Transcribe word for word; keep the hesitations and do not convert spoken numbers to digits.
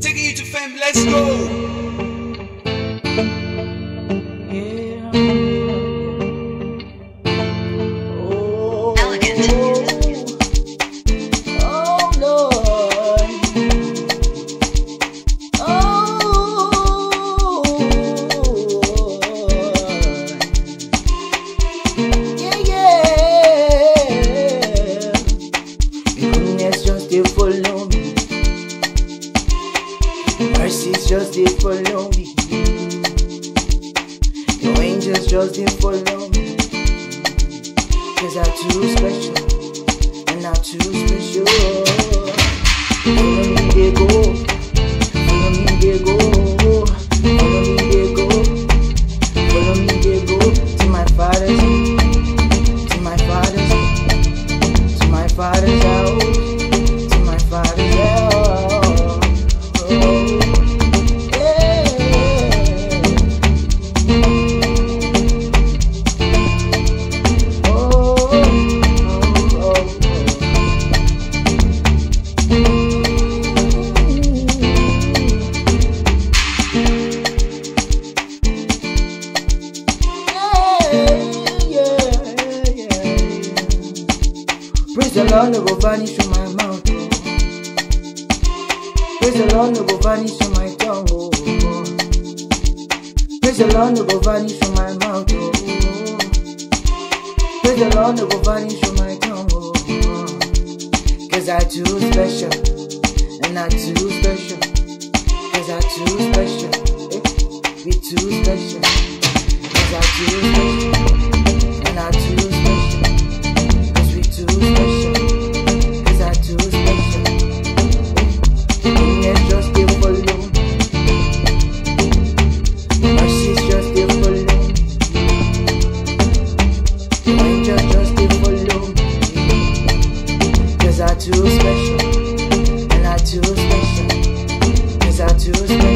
Taking you to fame, let's go. Mercies just they follow me. Your angels just they follow me. Cause I'm too special, and I'm too special. Follow me they go, follow me they go, follow me they go, follow me they go to my father's, to my father's, to my father's house, to my father's house. Praise the Lord, no go vanish from my mouth. Oh. Praise the Lord, no go vanish from my tongue. Oh. Praise the Lord, no go vanish from my mouth. Oh. Praise the Lord, no go vanish from my tongue. Oh. Cause I too special, and I too special. Cause I too special, eh? We too special. Cause I too special, and I too special. Cause I'm too special, and I'm too special, cause I'm too special.